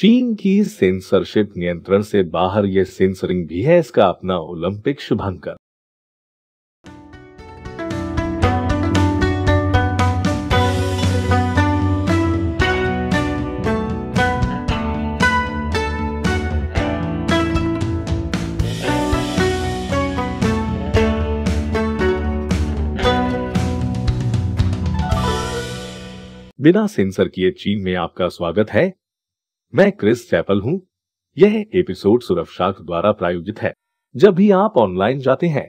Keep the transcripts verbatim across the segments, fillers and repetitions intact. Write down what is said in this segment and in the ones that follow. चीन की सेंसरशिप नियंत्रण से बाहर यह सेंसरिंग भी है इसका अपना ओलंपिक शुभांकर। बिना सेंसर किए चीन में आपका स्वागत है। मैं क्रिस चैपल हूं। यह एपिसोड सुरफशार्क द्वारा प्रायोजित है। जब भी आप ऑनलाइन जाते हैं,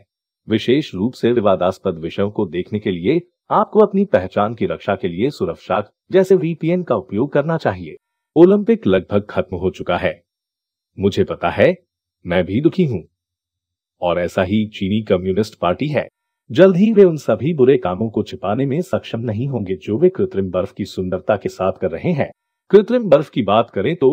विशेष रूप से विवादास्पद विषयों को देखने के लिए, आपको अपनी पहचान की रक्षा के लिए सुरफशार्क जैसे वीपीएन का उपयोग करना चाहिए। ओलंपिक लगभग खत्म हो चुका है। मुझे पता है, मैं भी दुखी हूँ। और ऐसा ही चीनी कम्युनिस्ट पार्टी है। जल्द ही वे उन सभी बुरे कामों को छिपाने में सक्षम नहीं होंगे जो वे कृत्रिम बर्फ की सुंदरता के साथ कर रहे हैं। कृत्रिम बर्फ की बात करें तो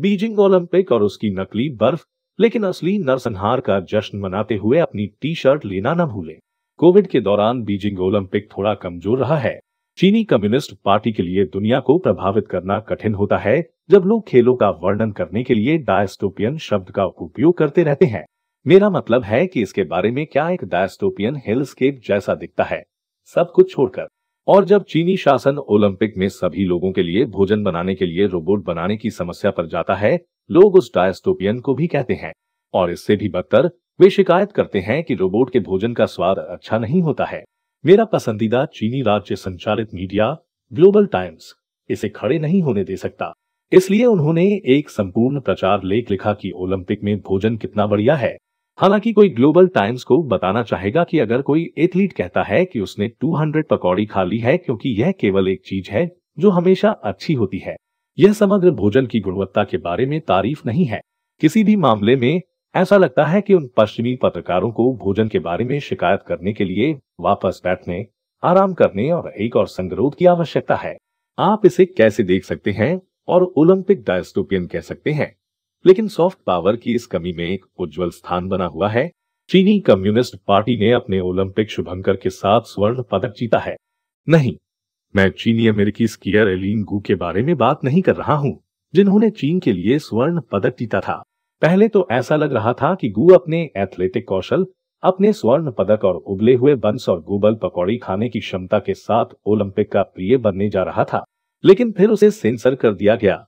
बीजिंग ओलंपिक और उसकी नकली बर्फ, लेकिन असली नरसंहार का जश्न मनाते हुए अपनी टी शर्ट लेना न भूलें। कोविड के दौरान बीजिंग ओलंपिक थोड़ा कमजोर रहा है। चीनी कम्युनिस्ट पार्टी के लिए दुनिया को प्रभावित करना कठिन होता है जब लोग खेलों का वर्णन करने के लिए डायस्टोपियन शब्द का उपयोग करते रहते हैं। मेरा मतलब है कि इसके बारे में क्या एक डायस्टोपियन हिलस्केप जैसा दिखता है, सब कुछ छोड़कर। और जब चीनी शासन ओलंपिक में सभी लोगों के लिए भोजन बनाने के लिए रोबोट बनाने की समस्या पर जाता है, लोग उस डायस्टोपियन को भी कहते हैं। और इससे भी बदतर, वे शिकायत करते हैं कि रोबोट के भोजन का स्वाद अच्छा नहीं होता है। मेरा पसंदीदा चीनी राज्य संचालित मीडिया ग्लोबल टाइम्स इसे खड़े नहीं होने दे सकता, इसलिए उन्होंने एक संपूर्ण प्रचार लेख लिखा कि ओलंपिक में भोजन कितना बढ़िया है। हालांकि कोई ग्लोबल टाइम्स को बताना चाहेगा कि अगर कोई एथलीट कहता है कि उसने दो सौ पकौड़ी खा ली है क्योंकि यह केवल एक चीज है जो हमेशा अच्छी होती है, यह समग्र भोजन की गुणवत्ता के बारे में तारीफ नहीं है। किसी भी मामले में ऐसा लगता है कि उन पश्चिमी पत्रकारों को भोजन के बारे में शिकायत करने के लिए वापस बैठने, आराम करने और एक और संगरोध की आवश्यकता है। आप इसे कैसे देख सकते हैं और ओलंपिक डायस्टोपियन कह सकते हैं, लेकिन सॉफ्ट पावर की इस कमी में एक उज्जवल स्थान बना हुआ है। चीनी कम्युनिस्ट पार्टी ने अपने ओलंपिक शुभंकर के साथ स्वर्ण पदक जीता है। नहीं, मैं चीनी अमेरिकी स्कीयर एलीन गू के बारे में बात नहीं कर रहा हूं, जिन्होंने चीन के लिए स्वर्ण पदक जीता था। पहले तो ऐसा लग रहा था कि गू अपने एथलेटिक कौशल, अपने स्वर्ण पदक और उबले हुए बंस और गोबल पकौड़ी खाने की क्षमता के साथ ओलंपिक का प्रिय बनने जा रहा था, लेकिन फिर उसे सेंसर कर दिया गया।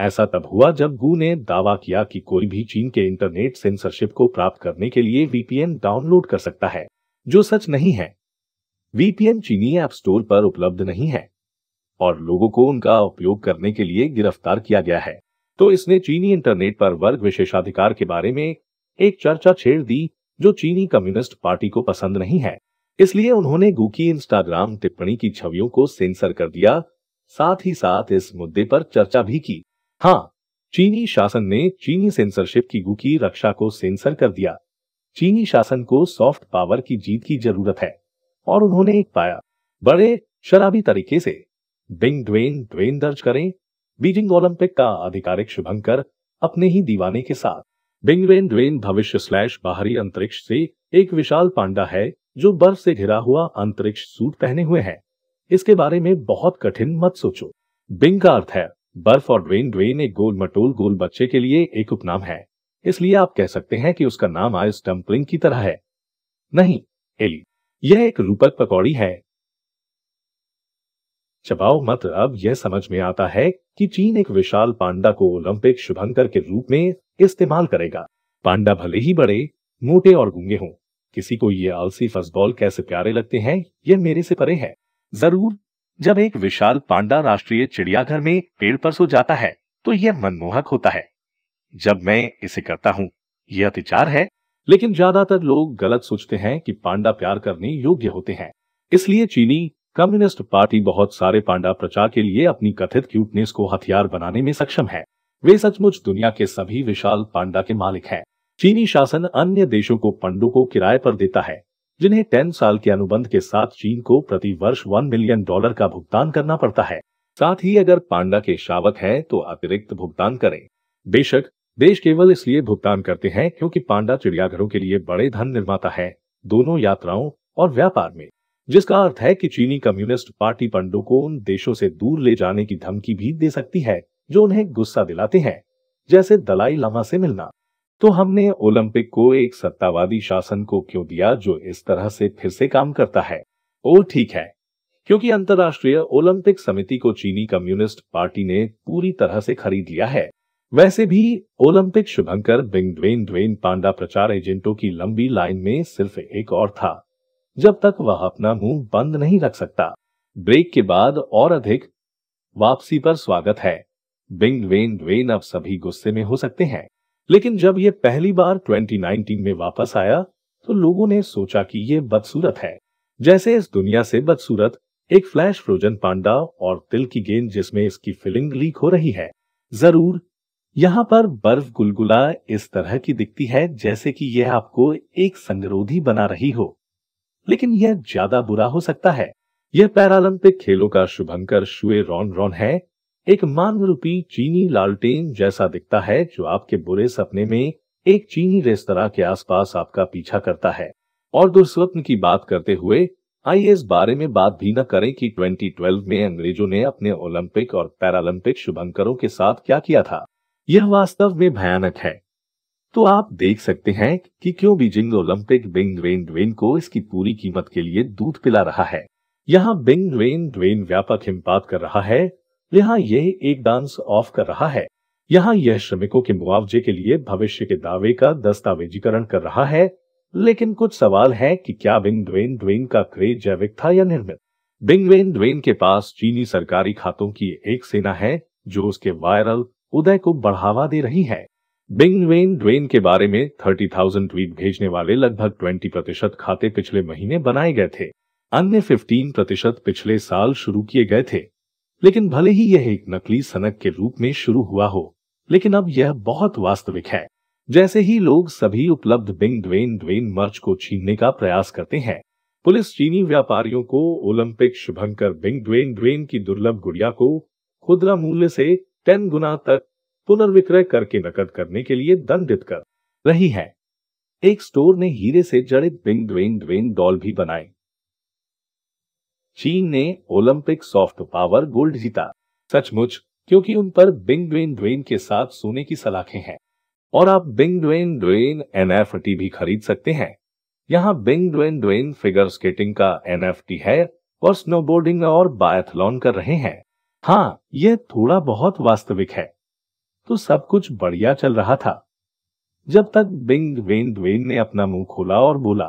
ऐसा तब हुआ जब गू ने दावा किया कि कोई भी चीन के इंटरनेट सेंसरशिप को प्राप्त करने के लिए वीपीएन डाउनलोड कर सकता है, जो सच नहीं है। वीपीएन चीनी ऐप स्टोर पर उपलब्ध नहीं है और लोगों को उनका उपयोग करने के लिए गिरफ्तार किया गया है। तो इसने चीनी इंटरनेट पर वर्ग विशेषाधिकार के बारे में एक चर्चा छेड़ दी जो चीनी कम्युनिस्ट पार्टी को पसंद नहीं है, इसलिए उन्होंने गू की इंस्टाग्राम टिप्पणी की छवियों को सेंसर कर दिया। साथ ही साथ इस मुद्दे पर चर्चा भी की। हाँ, चीनी शासन ने चीनी सेंसरशिप की गू की रक्षा को सेंसर कर दिया। चीनी शासन को सॉफ्ट पावर की जीत की जरूरत है और उन्होंने एक पाया। बड़े शराबी तरीके से बिंग ड्वेन ड्वेन दर्ज करें बीजिंग ओलंपिक का आधिकारिक शुभंकर अपने ही दीवाने के साथ। बिंग ड्वेन ड्वेन भविष्य स्लैश बाहरी अंतरिक्ष से एक विशाल पांडा है जो बर्फ से घिरा हुआ अंतरिक्ष सूट पहने हुए है। इसके बारे में बहुत कठिन मत सोचो। बिंग का अर्थ है बर्फ और ड्वेन ड्वेन एक गोल मटोल गोल बच्चे के लिए एक उपनाम है, इसलिए आप कह सकते हैं कि उसका नाम आइस डम्पलिंग की तरह है। नहीं एली, यह एक रूपक पकौड़ी है। चबाओ मत। अब यह समझ में आता है कि चीन एक विशाल पांडा को ओलंपिक शुभंकर के रूप में इस्तेमाल करेगा। पांडा भले ही बड़े, मोटे और गूंगे हों, किसी को ये आलसी फसबॉल कैसे प्यारे लगते हैं यह मेरे से परे है। जरूर, जब एक विशाल पांडा राष्ट्रीय चिड़ियाघर में पेड़ पर सो जाता है तो यह मनमोहक होता है। जब मैं इसे करता हूँ यह अतिचार है, लेकिन ज्यादातर लोग गलत सोचते हैं कि पांडा प्यार करने योग्य होते हैं। इसलिए चीनी कम्युनिस्ट पार्टी बहुत सारे पांडा प्रचार के लिए अपनी कथित क्यूटनेस को हथियार बनाने में सक्षम है। वे सचमुच दुनिया के सभी विशाल पांडा के मालिक हैं। चीनी शासन अन्य देशों को पांडों को किराए पर देता है, जिन्हें दस साल के अनुबंध के साथ चीन को प्रति वर्ष वन मिलियन डॉलर का भुगतान करना पड़ता है। साथ ही अगर पांडा के शावक हैं तो अतिरिक्त भुगतान करें। बेशक देश केवल इसलिए भुगतान करते हैं क्योंकि पांडा चिड़ियाघरों के लिए बड़े धन निर्माता है, दोनों यात्राओं और व्यापार में, जिसका अर्थ है कि चीनी कम्युनिस्ट पार्टी पांडों को उन देशों से दूर ले जाने की धमकी भी दे सकती है जो उन्हें गुस्सा दिलाते हैं, जैसे दलाई लामा से मिलना। तो हमने ओलंपिक को एक सत्तावादी शासन को क्यों दिया जो इस तरह से फिर से काम करता है? ओ ठीक है, क्योंकि अंतर्राष्ट्रीय ओलंपिक समिति को चीनी कम्युनिस्ट पार्टी ने पूरी तरह से खरीद लिया है। वैसे भी ओलंपिक शुभंकर बिंग ड्वेन ड्वेन पांडा प्रचार एजेंटों की लंबी लाइन में सिर्फ एक और था, जब तक वह अपना मुंह बंद नहीं रख सकता। ब्रेक के बाद और अधिक वापसी पर स्वागत है। बिंग ड्वेन ड्वेन अब सभी गुस्से में हो सकते हैं, लेकिन जब ये पहली बार ट्वेंटी नाइनटीन में वापस आया तो लोगों ने सोचा कि ये बदसूरत है, जैसे इस दुनिया से बदसूरत एक फ्लैश फ्रोजन पांडा और तिल की गेंद जिसमें इसकी फिलिंग लीक हो रही है। जरूर यहाँ पर बर्फ गुलगुला इस तरह की दिखती है जैसे कि यह आपको एक संगरोधी बना रही हो, लेकिन यह ज्यादा बुरा हो सकता है। यह पैरालंपिक खेलों का शुभंकर शुए रॉन रॉन है, एक मानव रूपी चीनी लालटेन जैसा दिखता है जो आपके बुरे सपने में एक चीनी रेस्तरा के आसपास आपका पीछा करता है। और दुर्स्वप्न की बात करते हुए आइए इस बारे में बात भी न करें कि ट्वेंटी ट्वेल्व में अंग्रेजों ने अपने ओलंपिक और पैरालंपिक शुभंकरों के साथ क्या किया था। यह वास्तव में भयानक है। तो आप देख सकते हैं कि क्यों Beijing Olympic Bing Dwen Dwen को इसकी पूरी कीमत के लिए दूध पिला रहा है। यहाँ बिंग ड्वेन ड्वेन व्यापक हिमपात कर रहा है, यहाँ यह एक डांस ऑफ कर रहा है, यहाँ यह श्रमिकों के मुआवजे के लिए भविष्य के दावे का दस्तावेजीकरण कर रहा है। लेकिन कुछ सवाल है कि क्या बिंग ड्वेन ड्वेन का क्रेज जैविक था या निर्मित? बिंग ड्वेन ड्वेन के पास चीनी सरकारी खातों की एक सेना है जो उसके वायरल उदय को बढ़ावा दे रही है। बिंग ड्वेन ड्वेन के बारे में तीस हज़ार ट्वीट भेजने वाले लगभग बीस प्रतिशत खाते पिछले महीने बनाए गए थे, अन्य पंद्रह प्रतिशत पिछले साल शुरू किए गए थे। लेकिन भले ही यह एक नकली सनक के रूप में शुरू हुआ हो, लेकिन अब यह बहुत वास्तविक है। जैसे ही लोग सभी उपलब्ध बिंग ड्वेन ड्वेन मर्च को छीनने का प्रयास करते हैं, पुलिस चीनी व्यापारियों को ओलंपिक शुभंकर बिंग ड्वेन ड्वेन की दुर्लभ गुड़िया को खुदरा मूल्य से दस गुना तक पुनर्विक्रय करके नकद करने के लिए दंडित कर रही है। एक स्टोर ने हीरे से जड़ित बिंग ड्वेन ड्वेन डॉल भी बनाए। चीन ने ओलंपिक सॉफ्ट पावर गोल्ड जीता, सचमुच, क्योंकि उन पर बिंग ड्वेन ड्वेन के साथ सोने की सलाखें हैं। और आप बिंग ड्वेन ड्वेन एनएफटी भी खरीद सकते हैं। यहाँ Bing Dwen Dwen figure skating का एनएफटी है और स्नोबोर्डिंग और बायथलॉन कर रहे हैं। हाँ, यह थोड़ा बहुत वास्तविक है। तो सब कुछ बढ़िया चल रहा था जब तक बिंग ड्वेन ड्वेन ने अपना मुंह खोला और बोला।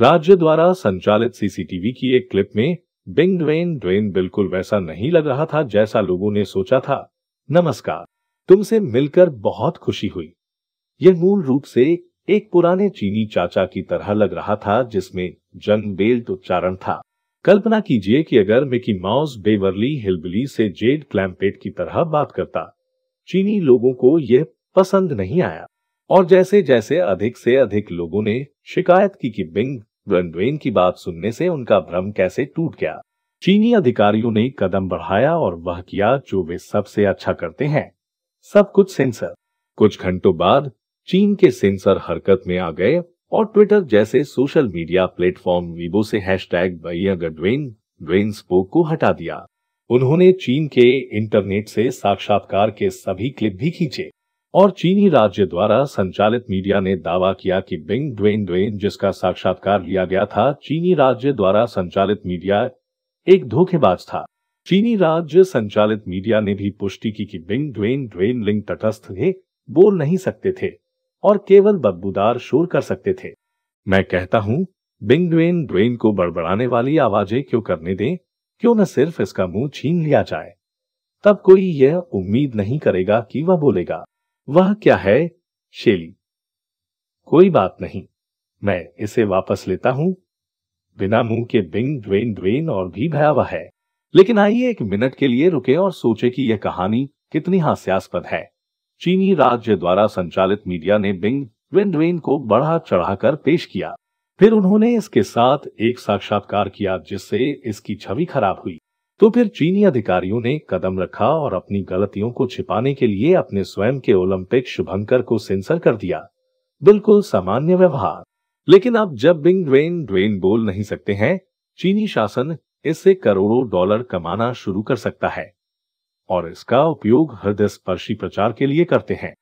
राज्य द्वारा संचालित सीसीटीवी की एक क्लिप में बिंग ड्वेन ड्वेन बिल्कुल वैसा नहीं लग रहा था जैसा लोगों ने सोचा था। नमस्कार, तुमसे मिलकर बहुत खुशी हुई। यह मूल रूप से एक पुराने चीनी चाचा की तरह लग रहा था जिसमें जंग बेल्ट उच्चारण था। कल्पना कीजिए कि अगर मिकी माउस बेवर्ली हिलबिली से जेड क्लैम्पेट की तरह बात करता। चीनी लोगों को यह पसंद नहीं आया, और जैसे जैसे अधिक से अधिक लोगों ने शिकायत की कि बिंग ड्वेन ड्वेन की बात सुनने से उनका भ्रम कैसे टूट गया, चीनी अधिकारियों ने कदम बढ़ाया और वह किया जो वे सबसे अच्छा करते हैं, सब कुछ सेंसर। कुछ घंटों बाद चीन के सेंसर हरकत में आ गए और ट्विटर जैसे सोशल मीडिया प्लेटफॉर्म वीबो से hashtag Bing Dwen Dwen spoke को हटा दिया। उन्होंने चीन के इंटरनेट से साक्षात्कार के सभी क्लिप भी खींचे, और चीनी राज्य द्वारा संचालित मीडिया ने दावा किया कि बिंग ड्वेन ड्वेन जिसका साक्षात्कार लिया गया था, चीनी राज्य द्वारा संचालित मीडिया एक धोखेबाज था। चीनी राज्य संचालित मीडिया ने भी पुष्टि की कि बिंग ड्वेन ड्वेन लिंग तटस्थ थे, बोल नहीं सकते थे और केवल बदबूदार शोर कर सकते थे। मैं कहता हूँ, बिंग ड्वेन ड्वेन को बड़बड़ाने वाली आवाजें क्यों करने दें? क्यों न सिर्फ इसका मुंह छीन लिया जाए? तब कोई यह उम्मीद नहीं करेगा कि वह बोलेगा। वह क्या है, शैली? कोई बात नहीं, मैं इसे वापस लेता हूं। बिना मुंह के बिंग ड्वेन ड्वेन और भी भयावह है। लेकिन आइए एक मिनट के लिए रुके और सोचे कि यह कहानी कितनी हास्यास्पद है। चीनी राज्य द्वारा संचालित मीडिया ने बिंग ड्वेन ड्वेन को बढ़ा चढ़ाकर पेश किया, फिर उन्होंने इसके साथ एक साक्षात्कार किया जिससे इसकी छवि खराब हुई। तो फिर चीनी अधिकारियों ने कदम रखा और अपनी गलतियों को छिपाने के लिए अपने स्वयं के ओलंपिक शुभंकर को सेंसर कर दिया। बिल्कुल सामान्य व्यवहार। लेकिन अब जब बिंग ड्वेन ड्वेन बोल नहीं सकते हैं, चीनी शासन इससे करोड़ों डॉलर कमाना शुरू कर सकता है। और इसका उपयोग हृदयस्पर्शी प्रचार के लिए करते हैं।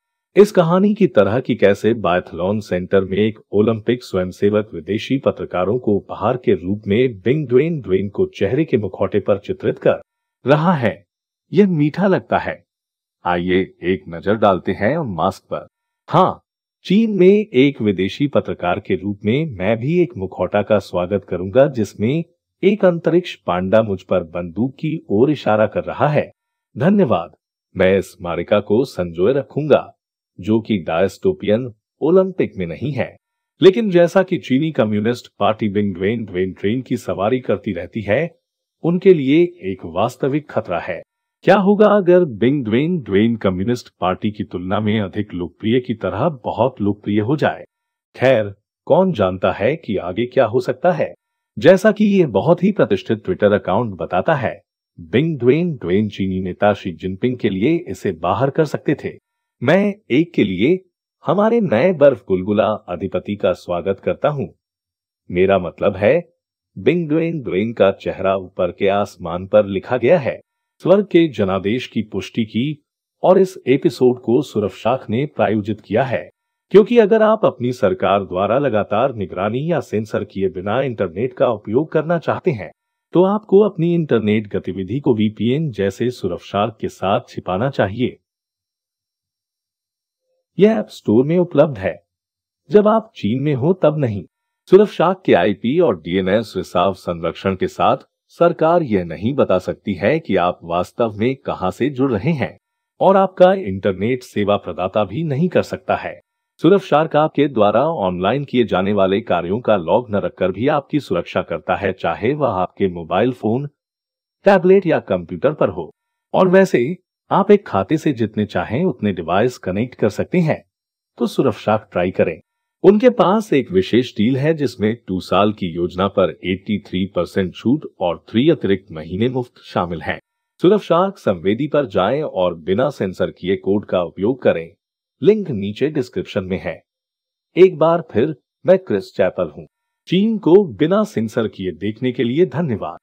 इस कहानी की तरह कि कैसे बायथलॉन सेंटर में एक ओलंपिक स्वयंसेवक विदेशी पत्रकारों को उपहार के रूप में बिंग ड्वेन ड्वेन को चेहरे के मुखौटे पर चित्रित कर रहा है। यह मीठा लगता है। आइए एक नजर डालते हैं मास्क पर। हाँ, चीन में एक विदेशी पत्रकार के रूप में मैं भी एक मुखौटा का स्वागत करूंगा जिसमें एक अंतरिक्ष पांडा मुझ पर बंदूक की ओर इशारा कर रहा है। धन्यवाद। मैं इस स्मारिका को संजोए रखूंगा जो कि डायस्टोपियन ओलंपिक में नहीं है, लेकिन जैसा कि चीनी communist party Bing Dwen Dwen train की सवारी करती रहती है, उनके लिए एक वास्तविक खतरा है। क्या होगा अगर Bing Dwen Dwen communist party की तुलना में अधिक लोकप्रिय की तरह बहुत लोकप्रिय हो जाए? खैर, कौन जानता है कि आगे क्या हो सकता है। जैसा कि ये बहुत ही प्रतिष्ठित ट्विटर अकाउंट बताता है, बिंग ड्वेन ड्वेन चीनी नेता शी जिनपिंग के लिए इसे बाहर कर सकते थे। मैं एक के लिए हमारे नए बर्फ गुलगुला अधिपति का स्वागत करता हूं। मेरा मतलब है, बिंग ड्वेन ड्वेन का चेहरा ऊपर के आसमान पर लिखा गया है। स्वर्ग के जनादेश की पुष्टि की और इस एपिसोड को सुरफशाख ने प्रायोजित किया है, क्योंकि अगर आप अपनी सरकार द्वारा लगातार निगरानी या सेंसर किए बिना इंटरनेट का उपयोग करना चाहते हैं तो आपको अपनी इंटरनेट गतिविधि को वी पी एन जैसे सुरफशाख के साथ छिपाना चाहिए। यह ऐप स्टोर में उपलब्ध है जब आप चीन में हो, तब नहीं। सुरफशाख के आई पी और डी एन एस रिसाव संरक्षण के साथ सरकार यह नहीं बता सकती है कि आप वास्तव में कहां से जुड़ रहे हैं, और आपका इंटरनेट सेवा प्रदाता भी नहीं कर सकता है। सुरफशार्क आपके द्वारा ऑनलाइन किए जाने वाले कार्यों का लॉग न रखकर भी आपकी सुरक्षा करता है, चाहे वह आपके मोबाइल फोन, टैबलेट या कंप्यूटर पर हो। और वैसे आप एक खाते से जितने चाहें उतने डिवाइस कनेक्ट कर सकते हैं, तो सुरफशार्क ट्राई करें। उनके पास एक विशेष डील है जिसमें दो साल की योजना पर तिरासी परसेंट छूट और तीन अतिरिक्त महीने मुफ्त शामिल हैं। सुरफशार्क संवेदी पर जाएं और बिना सेंसर किए कोड का उपयोग करें। लिंक नीचे डिस्क्रिप्शन में है। एक बार फिर मैं क्रिस चैपल हूं। चीन को बिना सेंसर किए देखने के लिए धन्यवाद।